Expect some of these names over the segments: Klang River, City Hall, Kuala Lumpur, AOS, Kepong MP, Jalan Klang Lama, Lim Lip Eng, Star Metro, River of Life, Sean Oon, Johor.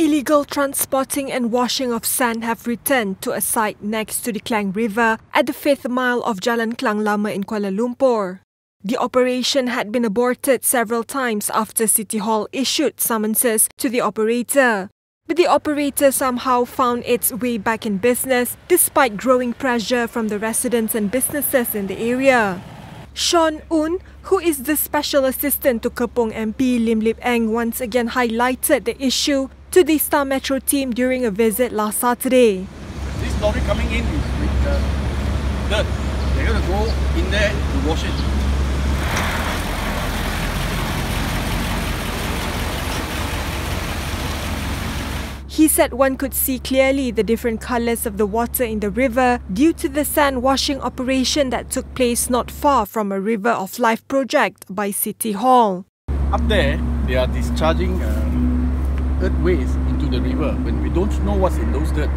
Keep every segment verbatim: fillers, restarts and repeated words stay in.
Illegal transporting and washing of sand have returned to a site next to the Klang River at the fifth mile of Jalan Klang Lama in Kuala Lumpur. The operation had been aborted several times after City Hall issued summonses to the operator. But the operator somehow found its way back in business despite growing pressure from the residents and businesses in the area. Sean Oon, who is the special assistant to Kepong M P Lim Lip Eng, once again highlighted the issue to the Star Metro team during a visit last Saturday. This lorry coming in is with uh, dirt. They're going to go in there to wash it. He said one could see clearly the different colours of the water in the river due to the sand washing operation that took place not far from a River of Life project by City Hall. Up there, they are discharging um, earth waste into the river when we don't know what's in those dirt,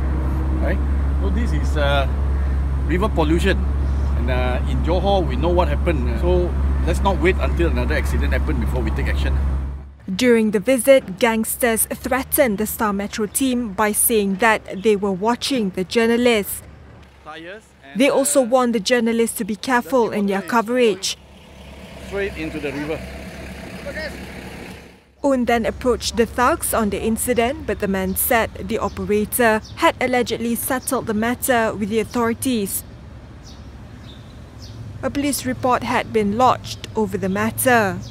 right? So this is uh, river pollution, and uh, in Johor we know what happened. So let's not wait until another accident happens before we take action. During the visit, gangsters threatened the Star Metro team by saying that they were watching the journalists. They also warned the journalists to be careful in their coverage. Straight into the river. Oon then approached the thugs on the incident, but the man said the operator had allegedly settled the matter with the authorities. A police report had been lodged over the matter.